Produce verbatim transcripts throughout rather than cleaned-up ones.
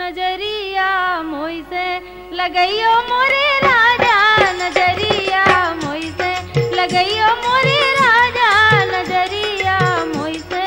नजरिया मोइसे लगईयो मोरे राजा, नजरिया मोइसे लगईयो मोरे राजा, नजरिया मोइसे।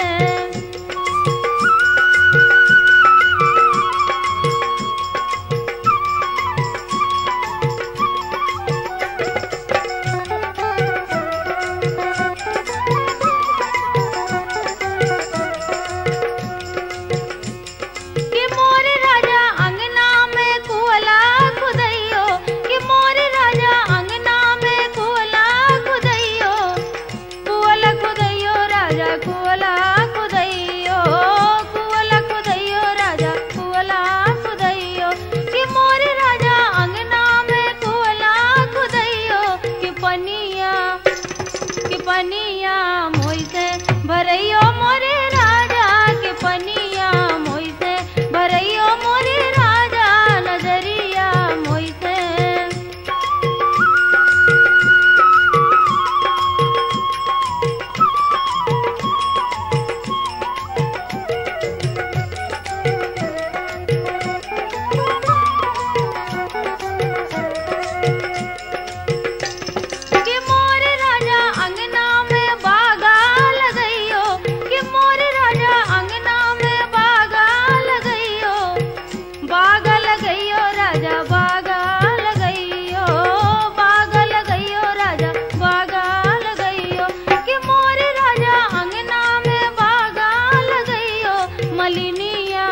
मलिनिया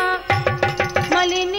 मलिन